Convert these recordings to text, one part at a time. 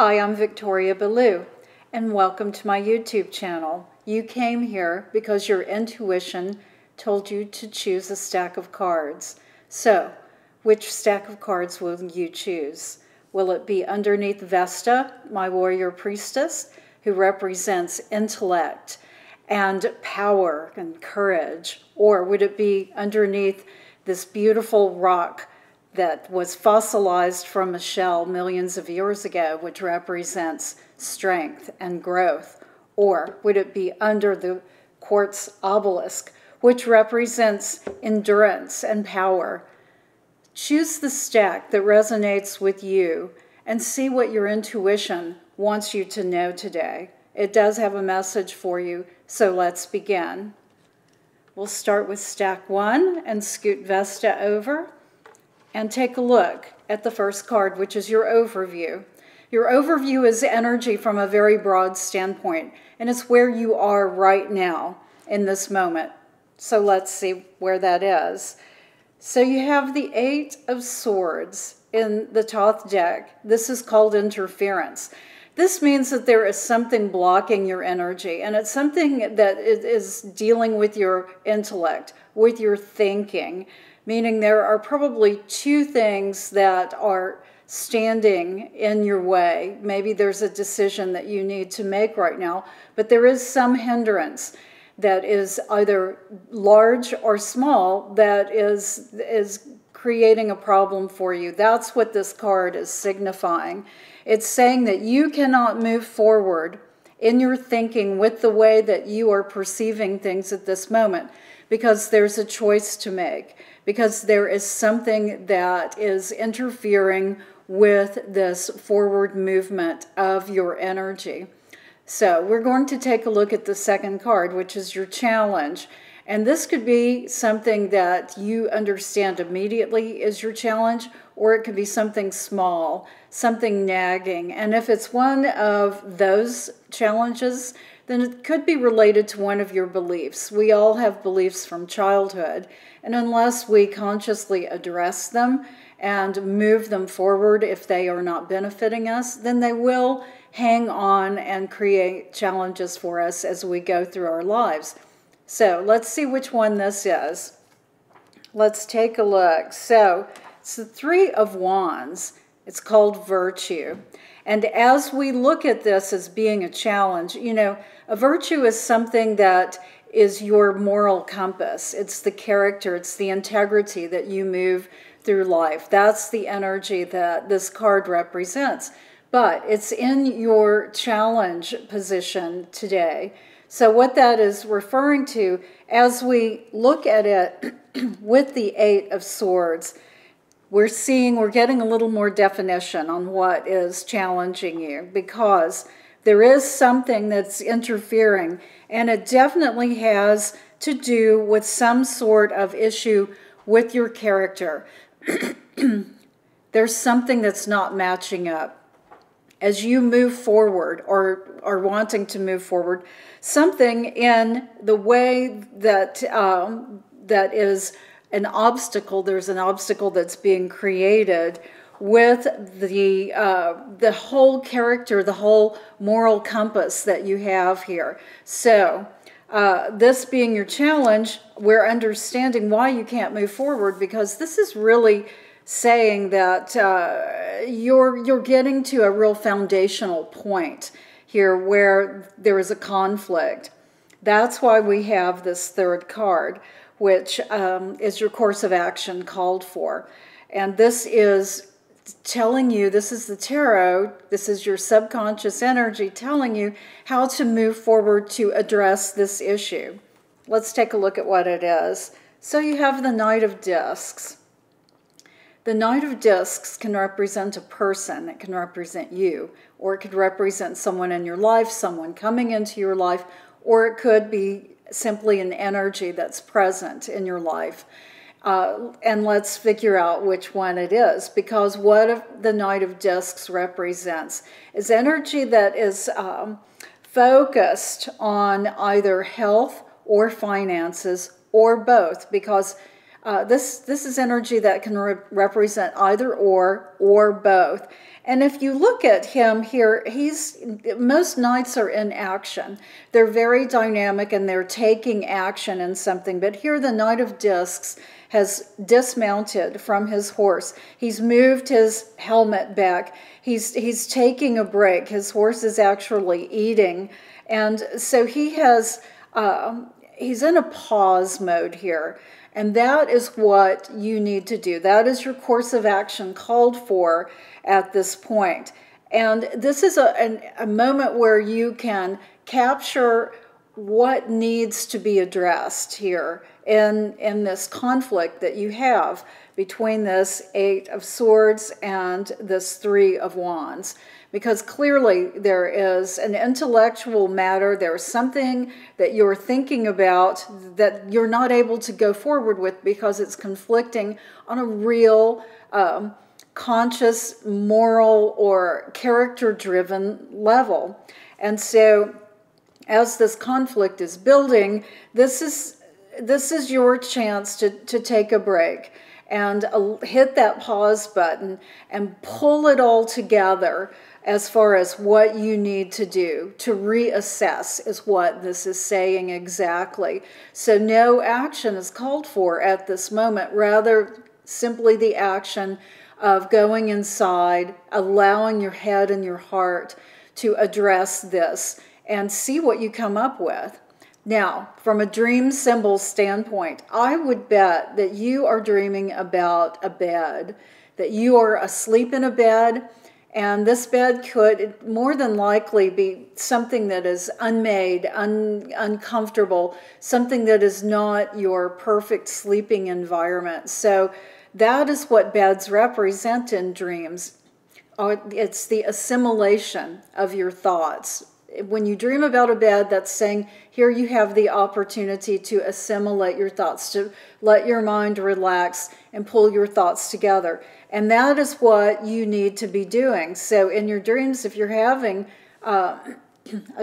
Hi, I'm Victoria Belue, and welcome to my YouTube channel. You came here because your intuition told you to choose a stack of cards. So, which stack of cards will you choose? Will it be underneath Vesta, my warrior priestess, who represents intellect and power and courage? Or would it be underneath this beautiful rock that was fossilized from a shell millions of years ago, which represents strength and growth? Or would it be under the quartz obelisk, which represents endurance and power? Choose the stack that resonates with you and see what your intuition wants you to know today. It does have a message for you, so let's begin. We'll start with stack one and scoot Vesta over. And take a look at the first card, which is your overview. Your overview is energy from a very broad standpoint, and it's where you are right now in this moment. So let's see where that is. So you have the Eight of Swords in the Thoth deck. This is called interference. This means that there is something blocking your energy, and it's something that is dealing with your intellect, with your thinking, meaning there are probably two things that are standing in your way. Maybe there's a decision that you need to make right now, but there is some hindrance that is either large or small that is creating a problem for you. That's what this card is signifying. It's saying that you cannot move forward in your thinking with the way that you are perceiving things at this moment, because there's a choice to make, because there is something that is interfering with this forward movement of your energy. So we're going to take a look at the second card, which is your challenge. And this could be something that you understand immediately is your challenge, or it could be something small, something nagging. And if it's one of those challenges, then it could be related to one of your beliefs. We all have beliefs from childhood, and unless we consciously address them and move them forward if they are not benefiting us, then they will hang on and create challenges for us as we go through our lives. So let's see which one this is. Let's take a look. So it's the Three of Wands. It's called virtue. And as we look at this as being a challenge, you know, a virtue is something that is your moral compass. It's the character, it's the integrity that you move through life. That's the energy that this card represents. But it's in your challenge position today. So what that is referring to, as we look at it with the Eight of Swords, we're getting a little more definition on what is challenging you, because there is something that's interfering, and it definitely has to do with some sort of issue with your character. There's something that's not matching up. As you move forward or are wanting to move forward, something in the way that, that is an obstacle, there's an obstacle that's being created with the whole character, the whole moral compass that you have here. So this being your challenge, we're understanding why you can't move forward, because this is really saying that you're getting to a real foundational point here where there is a conflict. That's why we have this third card, which is your course of action called for. And this is telling you, this is the tarot, this is your subconscious energy telling you how to move forward to address this issue. Let's take a look at what it is. So you have the Knight of Discs. The Knight of Discs can represent a person, it can represent you, or it could represent someone in your life, someone coming into your life, or it could be simply an energy that's present in your life. And let's figure out which one it is, because what the Knight of Discs represents is energy that is focused on either health or finances or both, because This is energy that can represent either or both. And if you look at him here, most knights are in action. They're very dynamic and they're taking action in something. But here the Knight of Discs has dismounted from his horse. He's moved his helmet back. He's taking a break. His horse is actually eating. And so he has, he's in a pause mode here. And that is what you need to do. That is your course of action called for at this point. And this is a moment where you can capture what needs to be addressed here in this conflict that you have between this Eight of Swords and this Three of Wands. Because clearly there is an intellectual matter, there's something that you're thinking about that you're not able to go forward with because it's conflicting on a real conscious, moral, or character-driven level. And so as this conflict is building, this is your chance to take a break and hit that pause button and pull it all together as far as what you need to do to reassess is what this is saying exactly. So no action is called for at this moment, rather simply the action of going inside, allowing your head and your heart to address this and see what you come up with. Now, from a dream symbol standpoint, I would bet that you are dreaming about a bed, that you are asleep in a bed, and this bed could more than likely be something that is unmade, uncomfortable, something that is not your perfect sleeping environment. So that is what beds represent in dreams. It's the assimilation of your thoughts. When you dream about a bed, that's saying, here you have the opportunity to assimilate your thoughts, to let your mind relax and pull your thoughts together. And that is what you need to be doing. So in your dreams, if you're having a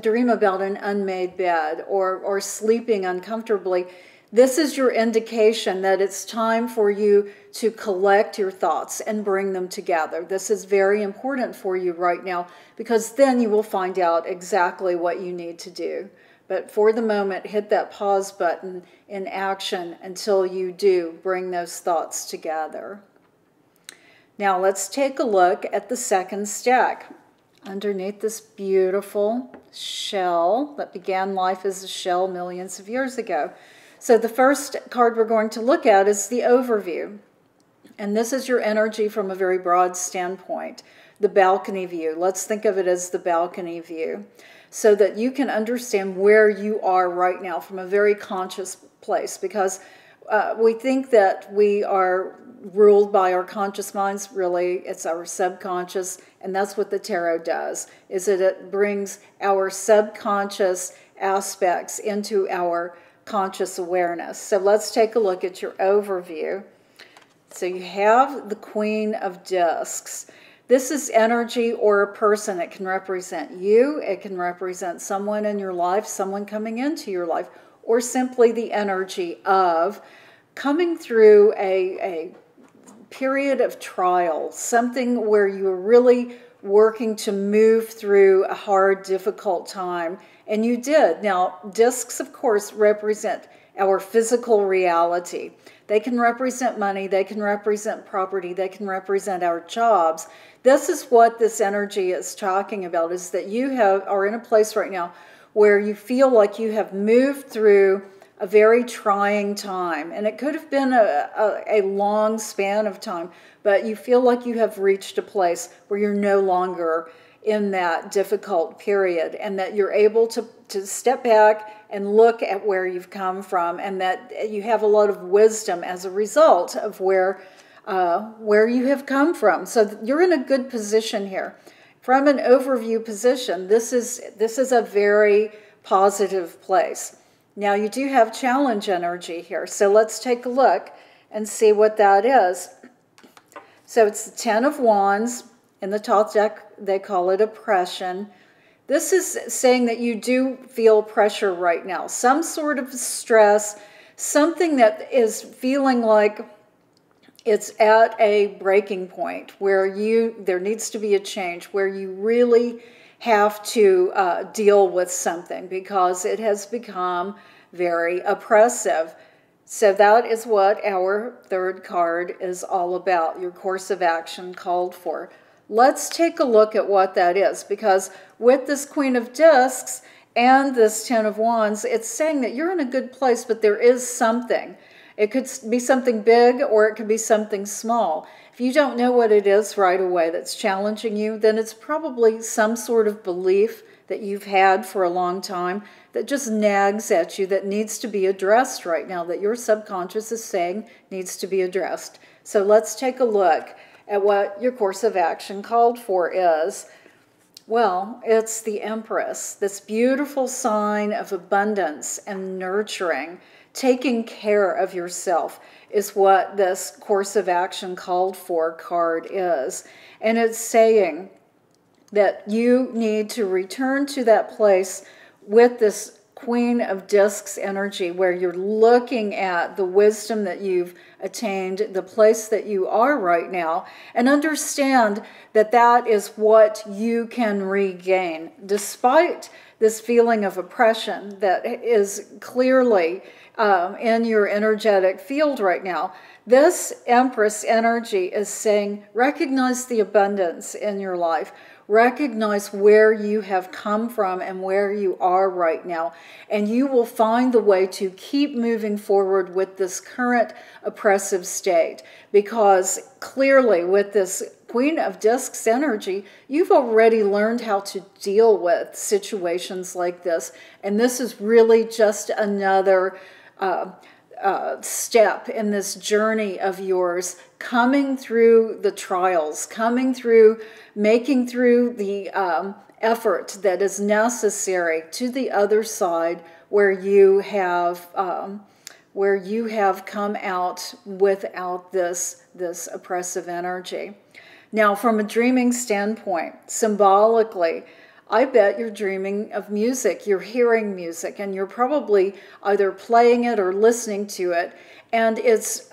dream about an unmade bed or sleeping uncomfortably, this is your indication that it's time for you to collect your thoughts and bring them together. This is very important for you right now because then you will find out exactly what you need to do. But for the moment, hit that pause button in action until you do bring those thoughts together. Now let's take a look at the second stack. Underneath this beautiful shell that began life as a shell millions of years ago. So the first card we're going to look at is the overview. And this is your energy from a very broad standpoint, the balcony view. Let's think of it as the balcony view so that you can understand where you are right now from a very conscious place because we think that we are ruled by our conscious minds. Really, it's our subconscious, and that's what the tarot does, is that it brings our subconscious aspects into our conscious awareness. So let's take a look at your overview. So you have the Queen of Discs. This is energy or a person. It can represent you. It can represent someone in your life, someone coming into your life, or simply the energy of coming through a period of trial, something where you're really working to move through a hard, difficult time. And you did. Now, discs, of course, represent our physical reality. They can represent money. They can represent property. They can represent our jobs. This is what this energy is talking about, is that you are in a place right now where you feel like you have moved through a very trying time. And it could have been a long span of time, but you feel like you have reached a place where you're no longer in that difficult period and that you're able to step back and look at where you've come from and that you have a lot of wisdom as a result of where you have come from. So you're in a good position here. From an overview position, this is a very positive place. Now you do have challenge energy here, so let's take a look and see what that is. So it's the Ten of Wands. In the Thoth deck, they call it oppression. This is saying that you do feel pressure right now, some sort of stress, something that is feeling like it's at a breaking point where there needs to be a change, where you really have to deal with something because it has become very oppressive. So that is what our third card is all about, your course of action called for. Let's take a look at what that is, because with this Queen of Discs and this Ten of Wands, it's saying that you're in a good place, but there is something. It could be something big or it could be something small. If you don't know what it is right away that's challenging you, then it's probably some sort of belief that you've had for a long time that just nags at you, that needs to be addressed right now, that your subconscious is saying needs to be addressed. So let's take a look at what your course of action called for is. Well, it's the Empress, this beautiful sign of abundance and nurturing. Taking care of yourself is what this course of action called for card is. And it's saying that you need to return to that place with this Queen of Discs energy, where you're looking at the wisdom that you've attained, the place that you are right now, and understand that that is what you can regain. Despite this feeling of oppression that is clearly in your energetic field right now, this Empress energy is saying, recognize the abundance in your life. Recognize where you have come from and where you are right now, and you will find the way to keep moving forward with this current oppressive state, because clearly with this Queen of Discs energy, you've already learned how to deal with situations like this, and this is really just another step in this journey of yours, coming through the trials, making through the effort that is necessary to the other side, where you have come out without this oppressive energy. Now, from a dreaming standpoint, symbolically, I bet you're dreaming of music, you're hearing music, and you're probably either playing it or listening to it, and it's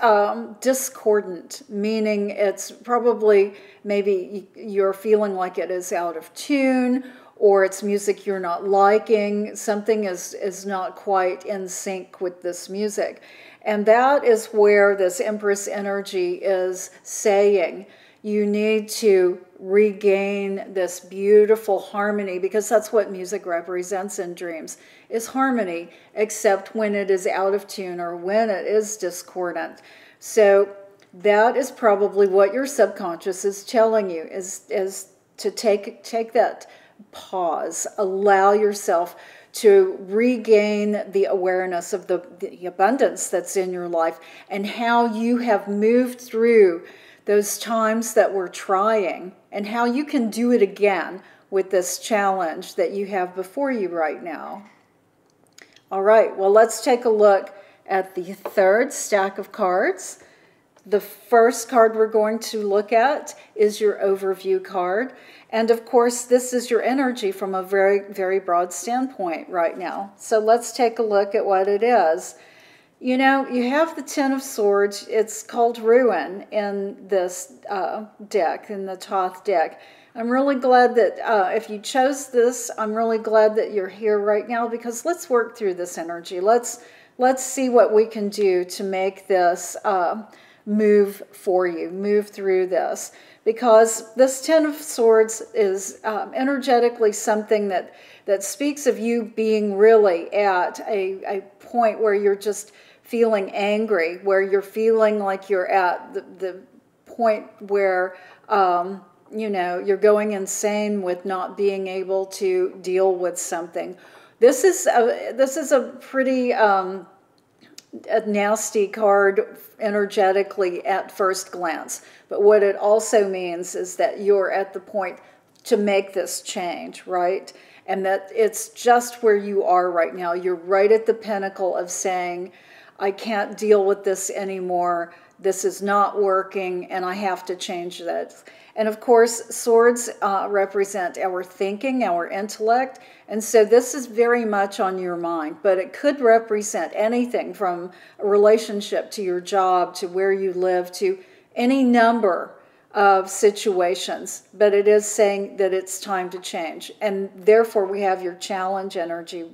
discordant, meaning it's probably maybe you're feeling like it is out of tune, or it's music you're not liking, something is not quite in sync with this music. And that is where this Empress energy is saying, you need to regain this beautiful harmony, because that's what music represents in dreams, is harmony, except when it is out of tune or when it is discordant. So that is probably what your subconscious is telling you, is to take that pause, allow yourself to regain the awareness of the abundance that's in your life and how you have moved through those times that we're trying, and how you can do it again with this challenge that you have before you right now. All right, well, let's take a look at the third stack of cards. The first card we're going to look at is your overview card. And of course, this is your energy from a very, very broad standpoint right now. So let's take a look at what it is. You know, you have the Ten of Swords. It's called Ruin in this deck, in the Thoth deck. I'm really glad that if you chose this, I'm really glad that you're here right now, because let's work through this energy. Let's see what we can do to make this move for you, move through this. Because this Ten of Swords is energetically something that speaks of you being really at a point where you're just feeling angry, where you're feeling like you're at the point where, you know, you're going insane with not being able to deal with something. This is a pretty a nasty card energetically at first glance, but what it also means is that you're at the point to make this change, right? And that it's just where you are right now. You're right at the pinnacle of saying, I can't deal with this anymore. this is not working and I have to change this. And of course, swords represent our thinking, our intellect, and so this is very much on your mind, but it could represent anything from a relationship to your job to where you live to any number of situations, but it is saying that it's time to change, and therefore we have your challenge energy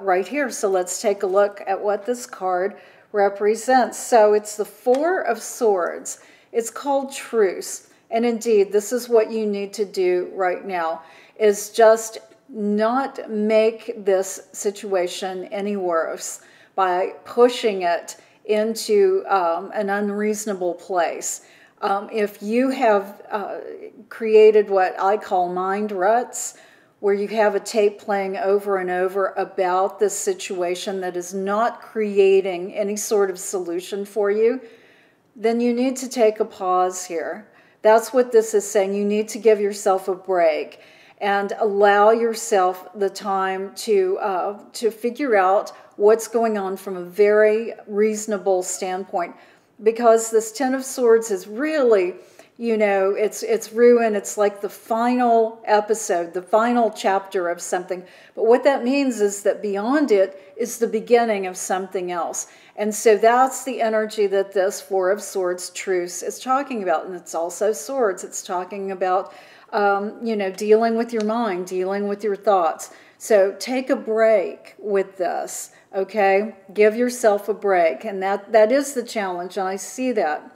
right here. So let's take a look at what this card represents. So it's the Four of Swords. It's called Truce, and indeed this is what you need to do right now, is just not make this situation any worse by pushing it into an unreasonable place. If you have created what I call mind ruts, where you have a tape playing over and over about this situation that is not creating any sort of solution for you, then you need to take a pause here. That's what this is saying. You need to give yourself a break and allow yourself the time to figure out what's going on from a very reasonable standpoint. Because this Ten of Swords is really, you know, it's ruin. It's like the final episode, the final chapter of something. But what that means is that beyond it is the beginning of something else. And so that's the energy that this Four of Swords truce is talking about. And it's also swords. It's talking about, you know, dealing with your mind, dealing with your thoughts. So take a break with this, okay? Give yourself a break, and that is the challenge, and I see that.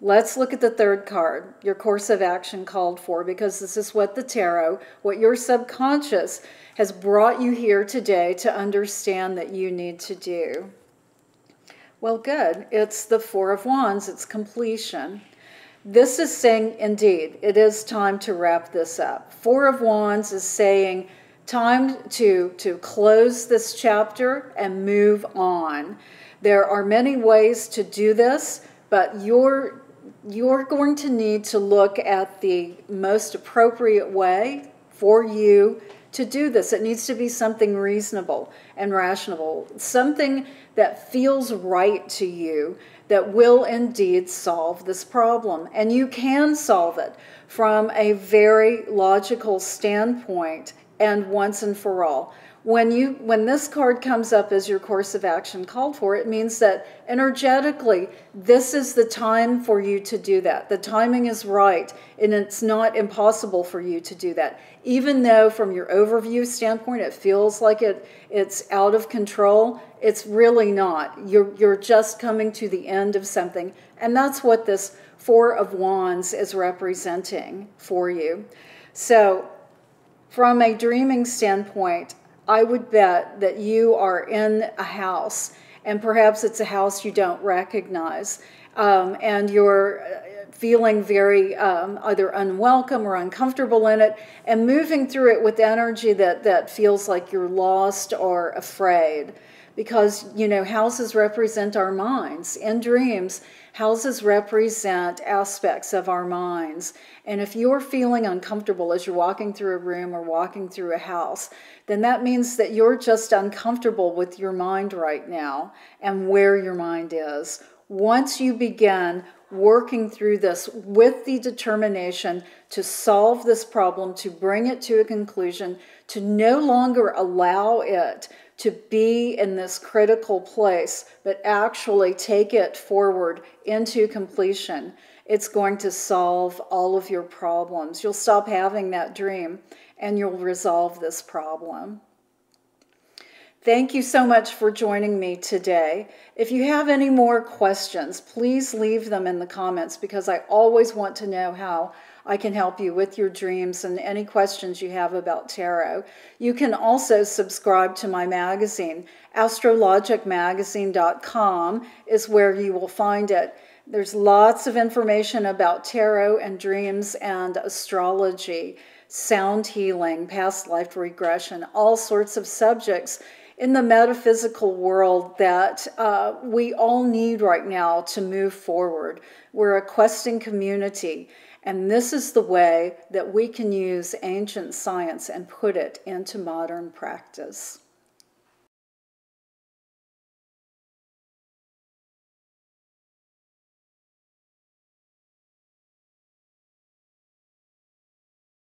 Let's look at the third card, your course of action called for, because this is what the tarot, what your subconscious has brought you here today to understand that you need to do. Well, good. It's the Four of Wands. It's completion. This is saying, indeed, it is time to wrap this up. Four of Wands is saying, time to close this chapter and move on. There are many ways to do this, but you're going to need to look at the most appropriate way for you to do this. It needs to be something reasonable and rational, something that feels right to you, that will indeed solve this problem. And you can solve it from a very logical standpoint, and once and for all. When this card comes up as your course of action called for, it means that energetically, this is the time for you to do that. The timing is right, and it's not impossible for you to do that. Even though from your overview standpoint, it feels like it's out of control, it's really not. You're just coming to the end of something, and that's what this Four of Wands is representing for you. So, from a dreaming standpoint, I would bet that you are in a house, and perhaps it's a house you don't recognize, and you're feeling very either unwelcome or uncomfortable in it, and moving through it with energy that feels like you're lost or afraid. Because, you know, houses represent our minds. In dreams, houses represent aspects of our minds. And if you're feeling uncomfortable as you're walking through a room or walking through a house, then that means that you're just uncomfortable with your mind right now and where your mind is. Once you begin working through this with the determination to solve this problem, to bring it to a conclusion, to no longer allow it to be in this critical place, but actually take it forward into completion, it's going to solve all of your problems. You'll stop having that dream, and you'll resolve this problem. Thank you so much for joining me today. If you have any more questions, please leave them in the comments, because I always want to know how I can help you with your dreams and any questions you have about tarot. You can also subscribe to my magazine. AstrologicMagazine.com is where you will find it. There's lots of information about tarot and dreams and astrology, sound healing, past life regression, all sorts of subjects in the metaphysical world that we all need right now to move forward. We're a questing community, and this is the way that we can use ancient science and put it into modern practice.